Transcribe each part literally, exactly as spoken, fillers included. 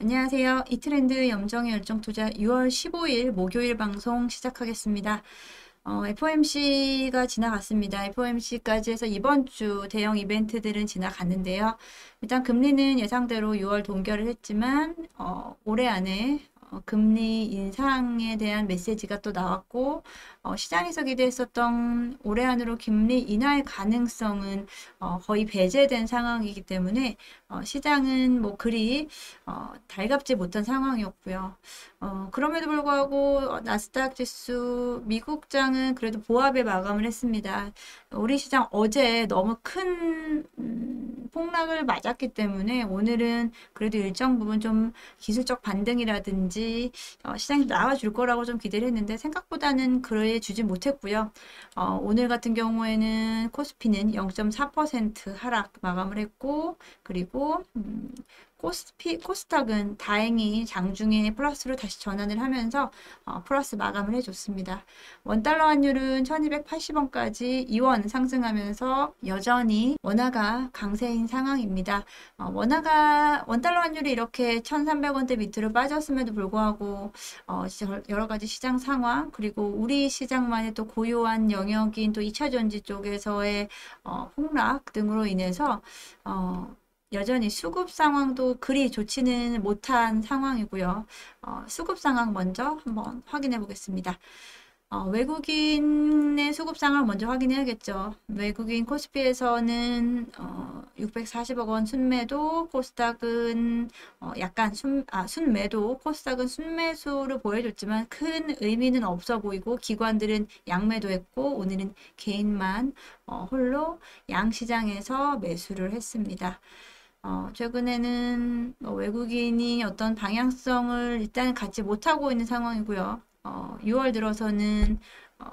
안녕하세요. 이트렌드 염정의 열정투자 유월 십오일 목요일 방송 시작하겠습니다. 어, 에프오엠씨가 지나갔습니다. 에프오엠씨까지 해서 이번 주 대형 이벤트들은 지나갔는데요. 일단 금리는 예상대로 유월 동결을 했지만 어, 올해 안에 어, 금리 인상에 대한 메시지가 또 나왔고 어, 시장에서 기대했었던 올해 안으로 금리 인하의 가능성은 어, 거의 배제된 상황이기 때문에 어, 시장은 뭐 그리 어, 달갑지 못한 상황이었고요. 어, 그럼에도 불구하고 나스닥 지수 미국장은 그래도 보합에 마감을 했습니다. 우리 시장 어제 너무 큰 음, 폭락을 맞았기 때문에 오늘은 그래도 일정 부분 좀 기술적 반등이라든지 어, 시장에서 나와줄 거라고 좀 기대를 했는데 생각보다는 그래 주지 못했고요. 어, 오늘 같은 경우에는 코스피는 영 점 사 퍼센트 하락 마감을 했고 그리고 음, 코스피, 코스닥은 다행히 장중에 플러스로 다시 전환을 하면서 어, 플러스 마감을 해줬습니다. 원달러 환율은 천이백팔십 원까지 이 원 상승하면서 여전히 원화가 강세인 상황입니다. 어, 원화가 원달러 환율이 이렇게 천삼백 원대 밑으로 빠졌음에도 불구하고 어, 여러가지 시장 상황 그리고 우리 시장만의 또 고유한 영역인 또 이차전지 쪽에서의 어, 폭락 등으로 인해서 어, 여전히 수급 상황도 그리 좋지는 못한 상황이고요. 어, 수급 상황 먼저 한번 확인해 보겠습니다. 어, 외국인의 수급 상황을 먼저 확인해야겠죠. 외국인 코스피에서는 어, 육백사십억 원 순매도, 코스닥은 어, 약간 순, 아, 순매도, 코스닥은 순매수를 보여줬지만 큰 의미는 없어 보이고 기관들은 양매도했고 오늘은 개인만 어, 홀로 양시장에서 매수를 했습니다. 어, 최근에는 외국인이 어떤 방향성을 일단 갖지 못하고 있는 상황이고요. 어, 유월 들어서는 어,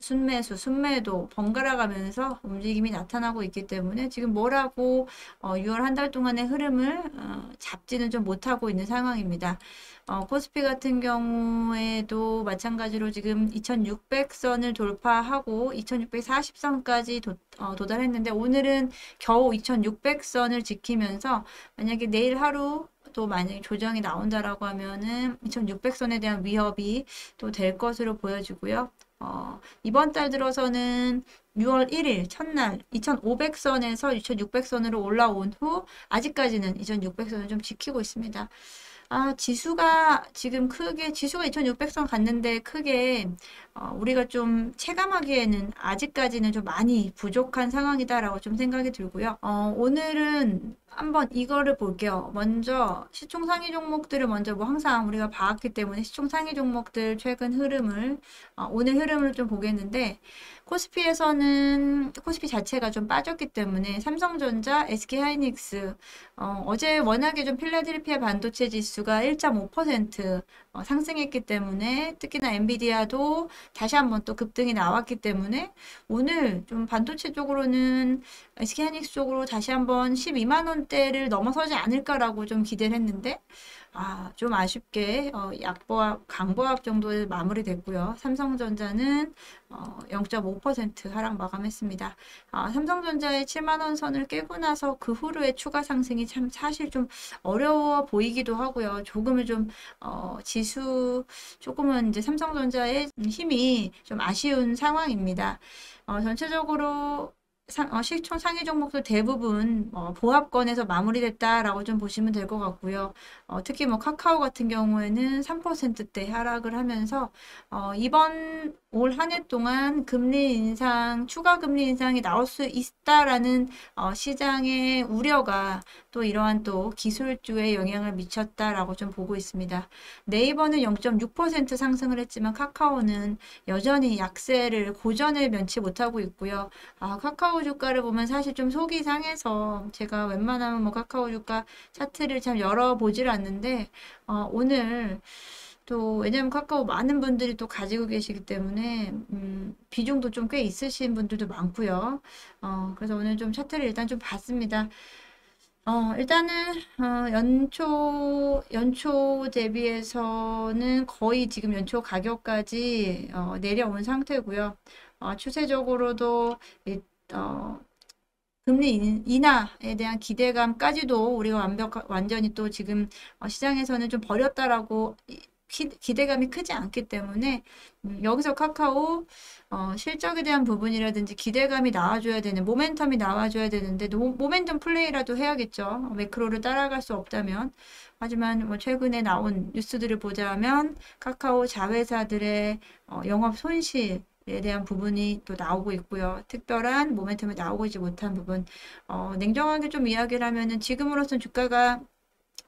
순매수, 순매도 번갈아 가면서 움직임이 나타나고 있기 때문에 지금 뭐라고 어, 유월 한 달 동안의 흐름을 어, 잡지는 좀 못하고 있는 상황입니다. 어, 코스피 같은 경우에도 마찬가지로 지금 이천육백 선을 돌파하고 이천육백사십 선까지 도, 어, 도달했는데 오늘은 겨우 이천육백 선을 지키면서 만약에 내일 하루 또 만약에 조정이 나온다라고 하면은 이천육백 선에 대한 위협이 또 될 것으로 보여지고요. 어, 이번 달 들어서는 유월 일일 첫날 이천오백 선에서 이천육백 선으로 올라온 후 아직까지는 이천육백 선을 좀 지키고 있습니다. 아, 지수가 지금 크게 지수가 이천육백 선 갔는데 크게 어, 우리가 좀 체감하기에는 아직까지는 좀 많이 부족한 상황이다라고 좀 생각이 들고요. 어, 오늘은 한번 이거를 볼게요. 먼저 시총 상위 종목들을 먼저 뭐 항상 우리가 봐왔기 때문에 시총 상위 종목들 최근 흐름을 어, 오늘 흐름을 좀 보겠는데 코스피에서는 코스피 자체가 좀 빠졌기 때문에 삼성전자, 에스케이하이닉스 어, 어제 워낙에 좀 필라델피아 반도체 지수가 일 점 오 퍼센트 어, 상승했기 때문에 특히나 엔비디아도 다시 한번 또 급등이 나왔기 때문에 오늘 좀 반도체 쪽으로는 에스케이하이닉스 쪽으로 다시 한번 십이만 원대를 넘어서지 않을까라고 좀 기대를 했는데 아, 좀 아쉽게 어, 약보합, 강보합 정도에 마무리됐고요. 삼성전자는 어, 영 점 오 퍼센트 하락 마감했습니다. 아, 삼성전자의 칠만 원 선을 깨고 나서 그 후로의 추가 상승이 참 사실 좀 어려워 보이기도 하고요. 조금은 좀 어, 지수 조금은 이제 삼성전자의 힘이 좀 아쉬운 상황입니다. 어, 전체적으로 상, 어, 시총 상위 종목도 대부분 어, 보합권에서 마무리됐다라고 좀 보시면 될 것 같고요. 어, 특히 뭐 카카오 같은 경우에는 삼 퍼센트대 하락을 하면서 어, 이번 올 한 해 동안 금리 인상, 추가 금리 인상이 나올 수 있다라는 어, 시장의 우려가 또 이러한 또 기술주에 영향을 미쳤다라고 좀 보고 있습니다. 네이버는 영 점 육 퍼센트 상승을 했지만 카카오는 여전히 약세를 고전을 면치 못하고 있고요. 아, 카카오 카카오 주가를 보면 사실 좀 속이 상해서 제가 웬만하면 뭐 카카오 주가 차트를 참 열어보질 않는데 어, 오늘 또 왜냐면 카카오 많은 분들이 또 가지고 계시기 때문에 음, 비중도 좀 꽤 있으신 분들도 많고요. 어, 그래서 오늘 좀 차트를 일단 좀 봤습니다. 어, 일단은 어, 연초 연초 대비해서는 거의 지금 연초 가격까지 어, 내려온 상태고요. 어, 추세적으로도 어, 금리 인하에 대한 기대감까지도 우리가 완벽 완전히 또 지금 시장에서는 좀 버렸다라고 기대감이 크지 않기 때문에 여기서 카카오 어, 실적에 대한 부분이라든지 기대감이 나와줘야 되는 모멘텀이 나와줘야 되는데 모멘텀 플레이라도 해야겠죠. 매크로를 따라갈 수 없다면. 하지만 뭐 최근에 나온 뉴스들을 보자면 카카오 자회사들의 어, 영업 손실 에 대한 부분이 또 나오고 있고요. 특별한 모멘텀이 나오지 못한 부분. 어, 냉정하게 좀 이야기를 하면은 지금으로선 주가가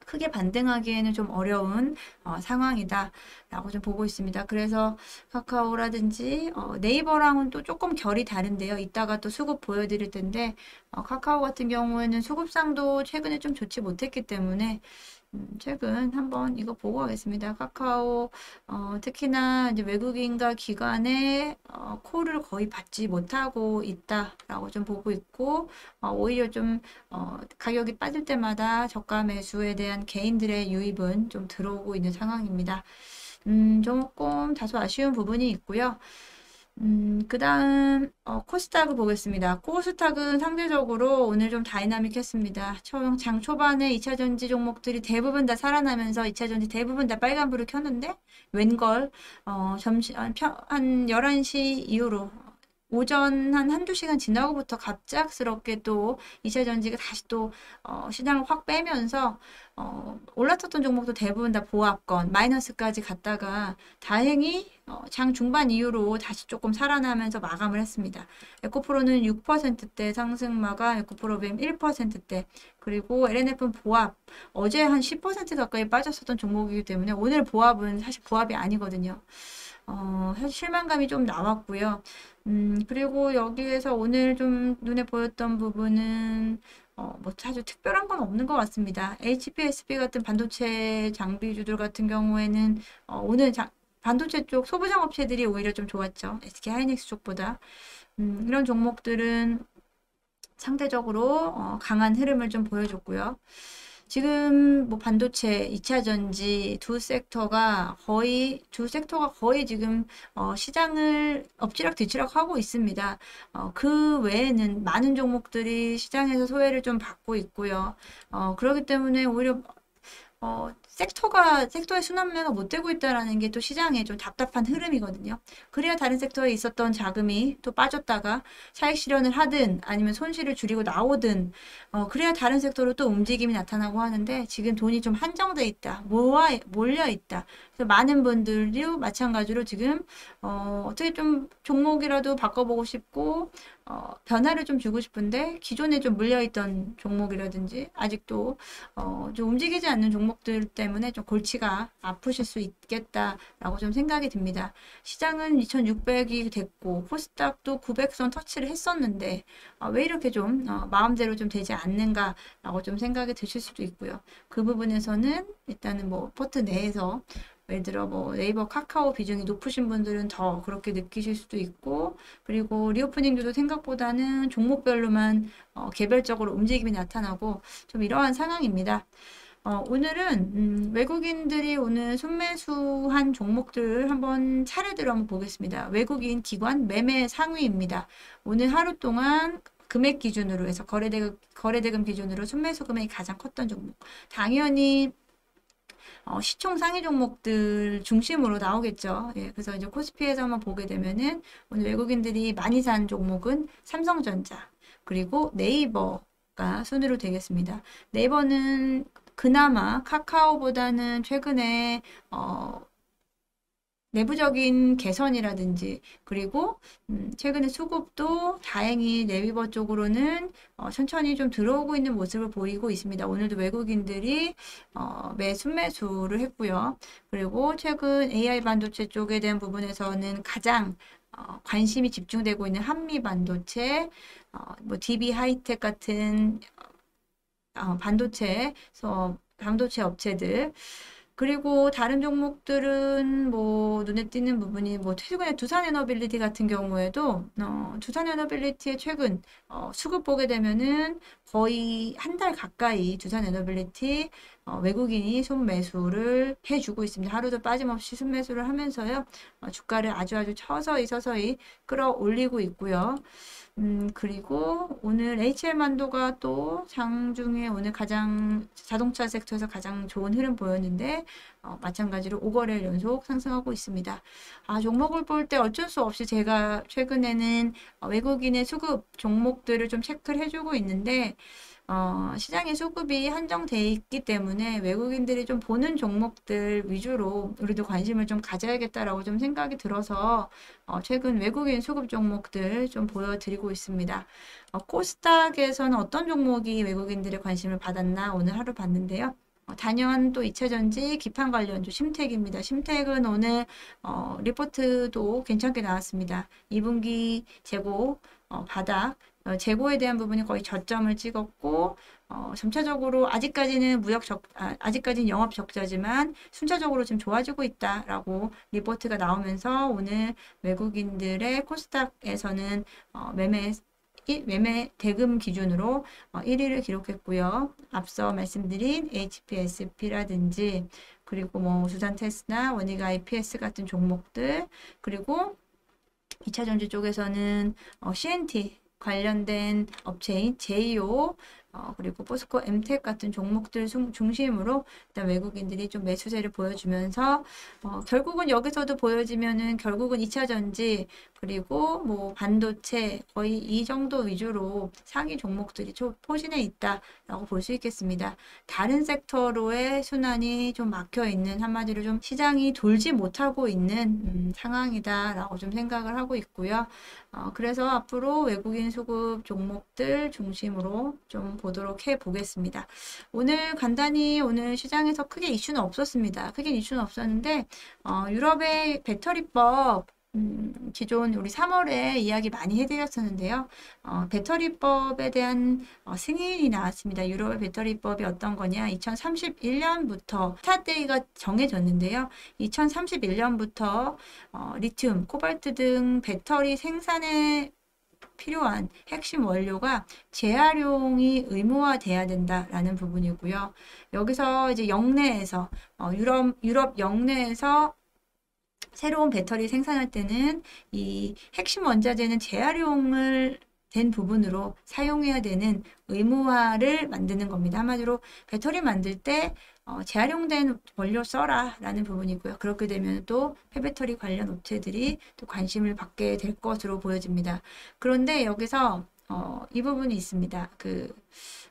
크게 반등하기에는 좀 어려운 어, 상황이다라고 좀 보고 있습니다. 그래서 카카오라든지 어, 네이버랑은 또 조금 결이 다른데요. 이따가 또 수급 보여드릴 텐데 어, 카카오 같은 경우에는 수급상도 최근에 좀 좋지 못했기 때문에 최근 한번 이거 보고 가겠습니다. 카카오 어, 특히나 이제 외국인과 기관의 어, 콜을 거의 받지 못하고 있다라고 좀 보고 있고 어, 오히려 좀 어, 가격이 빠질 때마다 저가 매수에 대한 개인들의 유입은 좀 들어오고 있는 상황입니다. 음, 조금 다소 아쉬운 부분이 있고요. 음, 그 다음 어, 코스닥을 보겠습니다. 코스닥은 상대적으로 오늘 좀 다이나믹했습니다. 처음 장 초반에 이차전지 종목들이 대부분 다 살아나면서 이차전지 대부분 다 빨간불을 켰는데 웬걸 어, 점심 한, 한 열한 시 이후로 오전 한 한두 시간 지나고부터 갑작스럽게 또 이차전지가 다시 또 어, 시장을 확 빼면서 어, 올라섰던 종목도 대부분 다 보합권 마이너스까지 갔다가 다행히 어, 장 중반 이후로 다시 조금 살아나면서 마감을 했습니다. 에코프로는 육 퍼센트대 상승마감, 에코프로 비엠 일 퍼센트대, 그리고 엘엔에프는 보합, 어제 한 십 퍼센트 가까이 빠졌었던 종목이기 때문에 오늘 보합은 사실 보합이 아니거든요. 어, 사실 실망감이 좀 나왔고요. 음, 그리고 여기에서 오늘 좀 눈에 보였던 부분은 어, 뭐 아주 특별한 건 없는 것 같습니다. 에이치피에스피 같은 반도체 장비주들 같은 경우에는 어, 오늘 장, 반도체 쪽 소부장 업체들이 오히려 좀 좋았죠. 에스케이하이닉스 쪽보다. 음, 이런 종목들은 상대적으로 어, 강한 흐름을 좀 보여줬고요. 지금 뭐 반도체, 이차전지 두 섹터가 거의 두 섹터가 거의 지금 어, 시장을 엎치락뒤치락 하고 있습니다. 어, 그 외에는 많은 종목들이 시장에서 소외를 좀 받고 있고요. 어, 그렇기 때문에 오히려 어, 섹터가 섹터의 순환매가 못 되고 있다라는 게 또 시장의 좀 답답한 흐름이거든요. 그래야 다른 섹터에 있었던 자금이 또 빠졌다가 차익 실현을 하든 아니면 손실을 줄이고 나오든 어, 그래야 다른 섹터로 또 움직임이 나타나고 하는데 지금 돈이 좀 한정돼 있다, 모아 몰려 있다. 그래서 많은 분들이 마찬가지로 지금 어, 어떻게 좀 종목이라도 바꿔보고 싶고 어, 변화를 좀 주고 싶은데 기존에 좀 물려있던 종목이라든지 아직도 어, 좀 움직이지 않는 종목들 때문에 좀 골치가 아프실 수 있겠다라고 좀 생각이 듭니다. 시장은 이천육백이 됐고 코스닥도 구백 선 터치를 했었는데 어, 왜 이렇게 좀 어, 마음대로 좀 되지 않는가라고 좀 생각이 드실 수도 있고요. 그 부분에서는 일단은 뭐 포트 내에서 예를 들어 뭐 네이버 카카오 비중이 높으신 분들은 더 그렇게 느끼실 수도 있고 그리고 리오프닝도 생각보다는 종목별로만 어, 개별적으로 움직임이 나타나고 좀 이러한 상황입니다. 어, 오늘은 음, 외국인들이 오늘 순매수한 종목들 한번 차례대로 한번 보겠습니다. 외국인 기관 매매 상위입니다. 오늘 하루 동안 금액 기준으로 해서 거래대금, 거래대금 기준으로 순매수 금액이 가장 컸던 종목. 당연히 어, 시총 상위 종목들 중심으로 나오겠죠. 예, 그래서 이제 코스피에서만 보게 되면은 오늘 외국인들이 많이 산 종목은 삼성전자 그리고 네이버가 순으로 되겠습니다. 네이버는 그나마 카카오보다는 최근에 어, 내부적인 개선이라든지 그리고 음, 최근에 수급도 다행히 네이버 쪽으로는 어, 천천히 좀 들어오고 있는 모습을 보이고 있습니다. 오늘도 외국인들이 어, 매 순매수를 했고요. 그리고 최근 에이아이 반도체 쪽에 대한 부분에서는 가장 어, 관심이 집중되고 있는 한미 반도체, 어, 뭐 디비 하이텍 같은 어, 반도체, 어, 반도체 업체들. 그리고 다른 종목들은 뭐 눈에 띄는 부분이 뭐 최근에 두산 에너빌리티 같은 경우에도 어, 두산 에너빌리티의 최근 어, 수급 보게 되면은 거의 한 달 가까이 두산 에너빌리티 어, 외국인이 순매수를 해주고 있습니다. 하루도 빠짐없이 순매수를 하면서요. 어, 주가를 아주 아주 서서히 서서히 끌어올리고 있고요. 음, 그리고 오늘 에이치엘만도가 또 장중에 오늘 가장 자동차 섹터에서 가장 좋은 흐름 보였는데 어, 마찬가지로 오 거래일 연속 상승하고 있습니다. 아, 종목을 볼 때 어쩔 수 없이 제가 최근에는 외국인의 수급 종목들을 좀 체크를 해주고 있는데 어, 시장의 수급이 한정되어 있기 때문에 외국인들이 좀 보는 종목들 위주로 우리도 관심을 좀 가져야겠다라고 좀 생각이 들어서 어, 최근 외국인 수급 종목들 좀 보여드리고 있습니다. 어, 코스닥에서는 어떤 종목이 외국인들의 관심을 받았나 오늘 하루 봤는데요. 어, 단연 또 이차전지 기판 관련주 심텍입니다. 심텍은 오늘 어, 리포트도 괜찮게 나왔습니다. 이분기 재고 어, 바닥 어, 재고에 대한 부분이 거의 저점을 찍었고 어, 점차적으로 아직까지는 무역 적 아, 아직까지는 영업 적자지만 순차적으로 지금 좋아지고 있다라고 리포트가 나오면서 오늘 외국인들의 코스닥에서는 어, 매매 매매 대금 기준으로 어, 일 위를 기록했고요. 앞서 말씀드린 에이치피에스피라든지 그리고 뭐 두산 테스나 원익 아이피에스 같은 종목들 그리고 이차전지 쪽에서는 어, 씨엔티 관련된 업체인 제이오 어, 그리고 포스코 엠텍 같은 종목들 중심으로 일단 외국인들이 좀 매수세를 보여주면서 어, 결국은 여기서도 보여지면은 결국은 이차전지 그리고 뭐 반도체 거의 이 정도 위주로 상위 종목들이 좀 포진해 있다라고 볼 수 있겠습니다. 다른 섹터로의 순환이 좀 막혀 있는 한마디로 좀 시장이 돌지 못하고 있는 음, 상황이다라고 좀 생각을 하고 있고요. 어, 그래서 앞으로 외국인 수급 종목들 중심으로 좀 보도록 해 보겠습니다. 오늘 간단히 오늘 시장에서 크게 이슈는 없었습니다. 크게 이슈는 없었는데 어, 유럽의 배터리법 음, 기존 우리 삼월에 이야기 많이 해드렸었는데요. 어, 배터리법에 대한 어, 승인이 나왔습니다. 유럽의 배터리법이 어떤 거냐. 이천삼십일 년부터 스타트데이가 정해졌는데요. 이천삼십일 년부터 어, 리튬, 코발트 등 배터리 생산에 필요한 핵심 원료가 재활용이 의무화돼야 된다라는 부분이고요. 여기서 이제 영내에서 어, 유럽 유럽 영내에서 새로운 배터리 생산할 때는 이 핵심 원자재는 재활용을 된 부분으로 사용해야 되는 의무화를 만드는 겁니다. 한마디로 배터리 만들 때 어, 재활용된 원료 써라 라는 부분이고요. 그렇게 되면 또 폐배터리 관련 업체들이 또 관심을 받게 될 것으로 보여집니다. 그런데 여기서 어, 이 부분이 있습니다. 그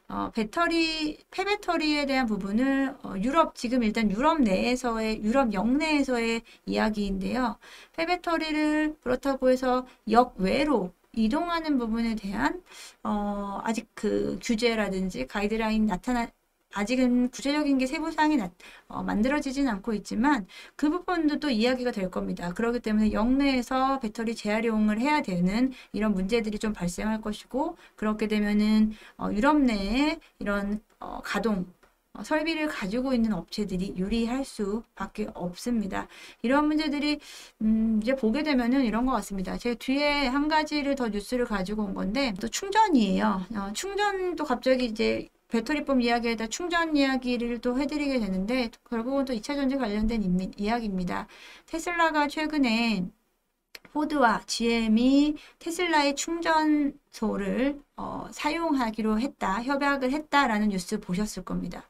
어, 배터리, 폐배터리에 대한 부분을 어, 유럽, 지금 일단 유럽 내에서의, 유럽 역내에서의 이야기인데요. 폐배터리를 그렇다고 해서 역외로 이동하는 부분에 대한 어, 아직 그 규제라든지 가이드라인 나타나, 아직은 구체적인 게 세부사항이 나, 어, 만들어지진 않고 있지만 그 부분도 또 이야기가 될 겁니다. 그렇기 때문에 역내에서 배터리 재활용을 해야 되는 이런 문제들이 좀 발생할 것이고 그렇게 되면은 어, 유럽 내에 이런 어, 가동 어, 설비를 가지고 있는 업체들이 유리할 수밖에 없습니다. 이런 문제들이 음, 이제 보게 되면은 이런 것 같습니다. 제 뒤에 한 가지를 더 뉴스를 가지고 온 건데 또 충전이에요. 어, 충전도 갑자기 이제 배터리법 이야기에다 충전 이야기를 또 해드리게 되는데 결국은 또 이차전지 관련된 이야기입니다. 테슬라가 최근에 포드와 지엠이 테슬라의 충전소를 어, 사용하기로 했다, 협약을 했다라는 뉴스 보셨을 겁니다.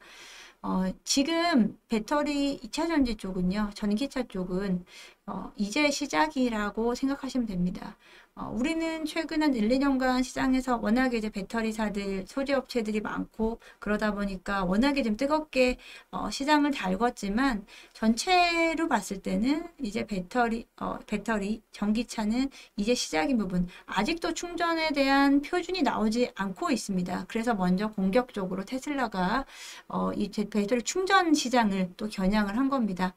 어, 지금 배터리 이차전지 쪽은요, 전기차 쪽은 어, 이제 시작이라고 생각하시면 됩니다. 어, 우리는 최근 한 일, 이 년간 시장에서 워낙에 이제 배터리사들, 소재업체들이 많고 그러다 보니까 워낙에 좀 뜨겁게 어, 시장을 달궜지만 전체로 봤을 때는 이제 배터리, 어, 배터리, 전기차는 이제 시작인 부분, 아직도 충전에 대한 표준이 나오지 않고 있습니다. 그래서 먼저 공격적으로 테슬라가 어, 이 배터리 충전 시장을 또 겨냥을 한 겁니다.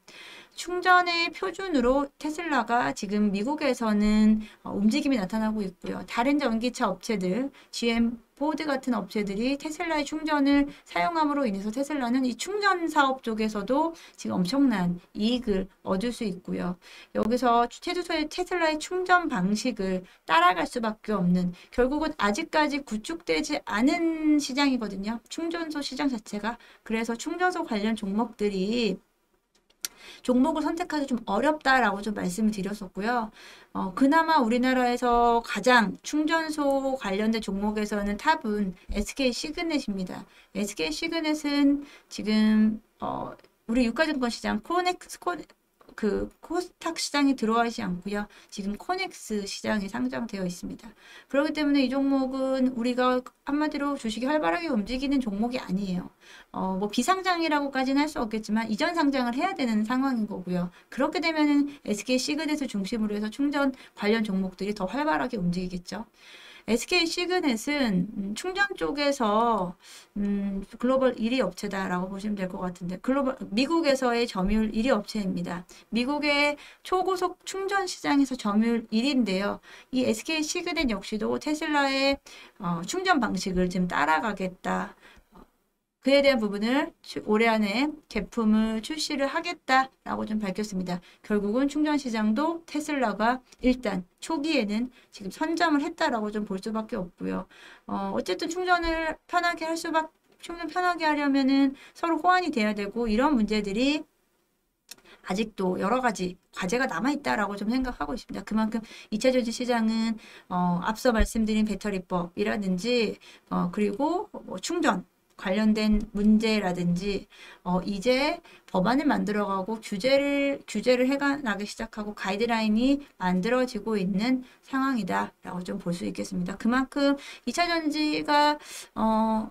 충전의 표준으로 테슬라가 지금 미국에서는 어, 움직임이 나타나고 있고요. 다른 전기차 업체들, 지엠, 포드 같은 업체들이 테슬라의 충전을 사용함으로 인해서 테슬라는 이 충전 사업 쪽에서도 지금 엄청난 이익을 얻을 수 있고요. 여기서 최소의 테슬라의 충전 방식을 따라갈 수밖에 없는 결국은 아직까지 구축되지 않은 시장이거든요. 충전소 시장 자체가. 그래서 충전소 관련 종목들이 종목을 선택하기 좀 어렵다라고 좀 말씀을 드렸었고요. 어, 그나마 우리나라에서 가장 충전소 관련된 종목에서는 탑은 에스케이 시그넷입니다. 에스케이 시그넷은 지금 어, 우리 유가증권 시장 코넥스 코, 그 코스닥 시장이 들어가지 않고요. 지금 코넥스 시장에 상장되어 있습니다. 그렇기 때문에 이 종목은 우리가 한마디로 주식이 활발하게 움직이는 종목이 아니에요. 어, 뭐 비상장이라고까지는 할 수 없겠지만 이전 상장을 해야 되는 상황인 거고요. 그렇게 되면은 에스케이 시그넷을 중심으로 해서 충전 관련 종목들이 더 활발하게 움직이겠죠. 에스케이 시그넷은 충전 쪽에서 음, 글로벌 일 위 업체다라고 보시면 될 것 같은데, 글로벌 미국에서의 점유율 일 위 업체입니다. 미국의 초고속 충전 시장에서 점유율 일 위인데요. 이 에스케이 시그넷 역시도 테슬라의 어, 충전 방식을 지금 따라가겠다. 그에 대한 부분을 올해 안에 제품을 출시를 하겠다라고 좀 밝혔습니다. 결국은 충전 시장도 테슬라가 일단 초기에는 지금 선점을 했다라고 좀 볼 수밖에 없고요. 어, 어쨌든 충전을 편하게 할 수밖에, 충전 편하게 하려면은 서로 호환이 돼야 되고, 이런 문제들이 아직도 여러 가지 과제가 남아있다라고 좀 생각하고 있습니다. 그만큼 이 차 전지 시장은 어, 앞서 말씀드린 배터리법이라든지 어, 그리고 뭐 충전 관련된 문제라든지 어, 이제 법안을 만들어가고 규제를 규제를 해나가기 시작하고 가이드라인이 만들어지고 있는 상황이다라고 좀 볼 수 있겠습니다. 그만큼 이 차 전지가 어,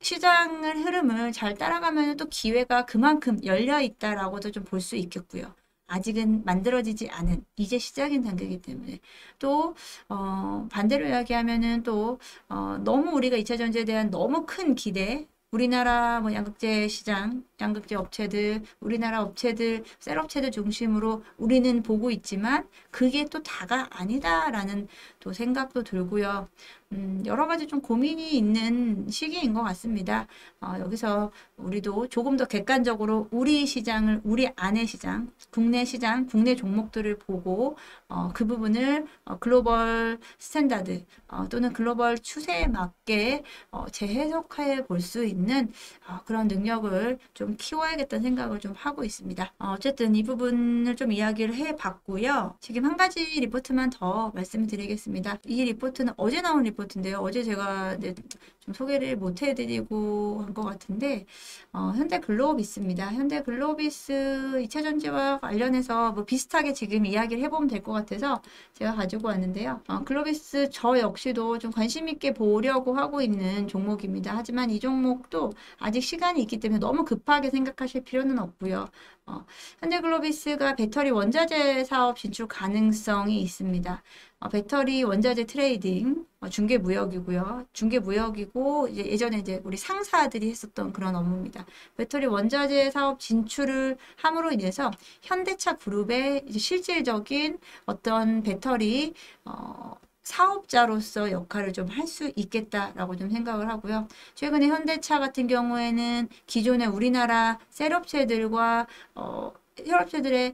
시장의 흐름을 잘 따라가면 또 기회가 그만큼 열려 있다라고도 좀 볼 수 있겠고요. 아직은 만들어지지 않은, 이제 시작인 단계이기 때문에 또 어, 반대로 이야기하면은 또 어, 너무 우리가 이 차 전지에 대한 너무 큰 기대, 우리나라 뭐 양극재 시장, 양극재 업체들, 우리나라 업체들, 셀업체들 중심으로 우리는 보고 있지만 그게 또 다가 아니다라는 또 생각도 들고요. 음, 여러 가지 좀 고민이 있는 시기인 것 같습니다. 어, 여기서 우리도 조금 더 객관적으로 우리 시장을, 우리 안의 시장, 국내 시장, 국내 종목들을 보고 어, 그 부분을 어, 글로벌 스탠다드 어, 또는 글로벌 추세에 맞게 어, 재해석해 볼 수 있는 어, 그런 능력을 좀 키워야겠다는 생각을 좀 하고 있습니다. 어, 어쨌든 이 부분을 좀 이야기를 해봤고요. 지금 한 가지 리포트만 더 말씀드리겠습니다. 이 리포트는 어제 나온 리포트 인데요. 어제 제가 네, 좀 소개를 못 해드리고 한 것 같은데 어, 현대 글로비스입니다. 현대 글로비스 이 차 전지와 관련해서 뭐 비슷하게 지금 이야기를 해보면 될 것 같아서 제가 가지고 왔는데요. 어, 글로비스 저 역시도 좀 관심 있게 보려고 하고 있는 종목입니다. 하지만 이 종목도 아직 시간이 있기 때문에 너무 급하게 생각하실 필요는 없고요. 어, 현대 글로비스가 배터리 원자재 사업 진출 가능성이 있습니다. 어, 배터리 원자재 트레이딩, 어, 중개 무역이고요. 중개 무역이고 이제 예전에 이제 우리 상사들이 했었던 그런 업무입니다. 배터리 원자재 사업 진출을 함으로 인해서 현대차 그룹의 이제 실질적인 어떤 배터리 어, 사업자로서 역할을 좀 할 수 있겠다라고 좀 생각을 하고요. 최근에 현대차 같은 경우에는 기존의 우리나라 셀업체들과 어, 셀업체들의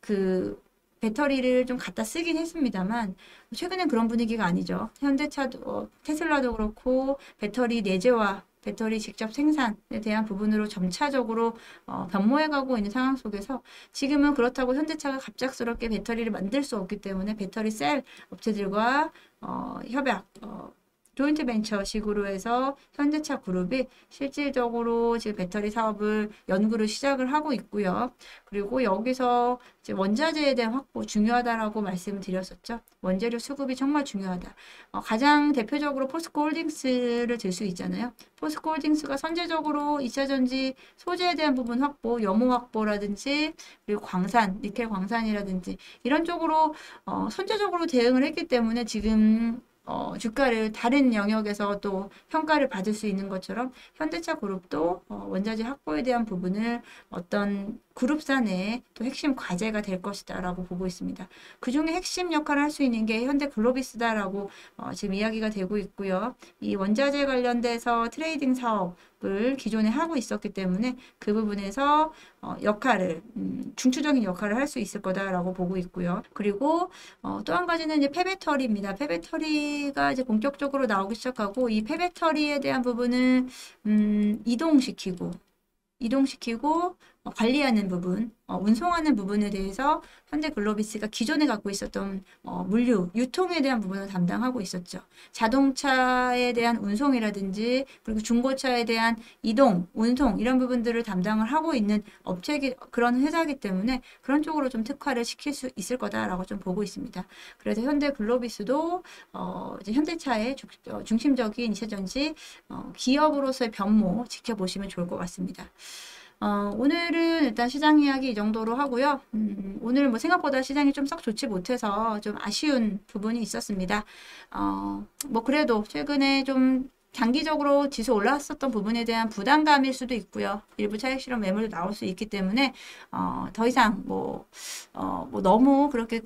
그 배터리를 좀 갖다 쓰긴 했습니다만 최근엔 그런 분위기가 아니죠. 현대차도 어, 테슬라도 그렇고 배터리 내재화, 배터리 직접 생산에 대한 부분으로 점차적으로 어, 변모해가고 있는 상황 속에서 지금은 그렇다고 현대차가 갑작스럽게 배터리를 만들 수 없기 때문에 배터리 셀 업체들과 어, 협약, 어, 조인트 벤처식으로 해서 현대차 그룹이 실질적으로 지금 배터리 사업을 연구를 시작을 하고 있고요. 그리고 여기서 이제 원자재에 대한 확보 중요하다라고 말씀을 드렸었죠. 원재료 수급이 정말 중요하다. 어, 가장 대표적으로 포스코 홀딩스를 들 수 있잖아요. 포스코 홀딩스가 선제적으로 이 차 전지 소재에 대한 부분 확보, 염호 확보라든지 그리고 광산, 니켈 광산이라든지 이런 쪽으로 어, 선제적으로 대응을 했기 때문에 지금 어, 주가를 다른 영역에서 또 평가를 받을 수 있는 것처럼 현대차 그룹도 어, 원자재 확보에 대한 부분을 어떤 그룹산의 또 핵심 과제가 될 것이다 라고 보고 있습니다. 그 중에 핵심 역할을 할 수 있는 게 현대 글로비스다 라고 어, 지금 이야기가 되고 있고요. 이 원자재 관련돼서 트레이딩 사업을 기존에 하고 있었기 때문에 그 부분에서 어, 역할을 음, 중추적인 역할을 할 수 있을 거다 라고 보고 있고요. 그리고 어, 또 한 가지는 이제 폐배터리입니다. 폐배터리가 이제 본격적으로 나오기 시작하고 이 폐배터리에 대한 부분을 음, 이동시키고 이동시키고 관리하는 부분, 어, 운송하는 부분에 대해서 현대 글로비스가 기존에 갖고 있었던 어, 물류, 유통에 대한 부분을 담당하고 있었죠. 자동차에 대한 운송이라든지 그리고 중고차에 대한 이동, 운송 이런 부분들을 담당을 하고 있는 업체기, 그런 회사이기 때문에 그런 쪽으로 좀 특화를 시킬 수 있을 거다라고 좀 보고 있습니다. 그래서 현대 글로비스도 어, 이제 현대차의 주, 어, 중심적인 이차전지 어, 기업으로서의 변모 지켜보시면 좋을 것 같습니다. 어, 오늘은 일단 시장 이야기 이 정도로 하고요. 음, 오늘 뭐 생각보다 시장이 좀 썩 좋지 못해서 좀 아쉬운 부분이 있었습니다. 어, 뭐 그래도 최근에 좀 장기적으로 지수 올라왔었던 부분에 대한 부담감일 수도 있고요. 일부 차익 실현 매물도 나올 수 있기 때문에 어, 더 이상 뭐, 어, 뭐 너무 그렇게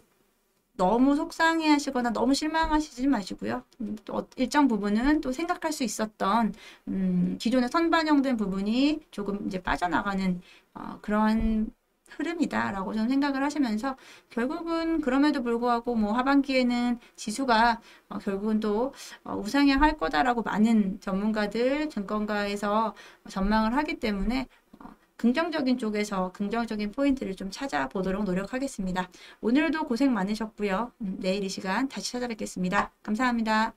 너무 속상해 하시거나 너무 실망하시지 마시고요. 또 일정 부분은 또 생각할 수 있었던 음, 기존에 선반영된 부분이 조금 이제 빠져나가는 어, 그런 흐름이다라고 좀 생각을 하시면서, 결국은 그럼에도 불구하고 뭐 하반기에는 지수가 어, 결국은 또 어, 우상향할 거다라고 많은 전문가들, 증권가에서 전망을 하기 때문에 긍정적인 쪽에서 긍정적인 포인트를 좀 찾아보도록 노력하겠습니다. 오늘도 고생 많으셨고요. 내일 이 시간 다시 찾아뵙겠습니다. 감사합니다.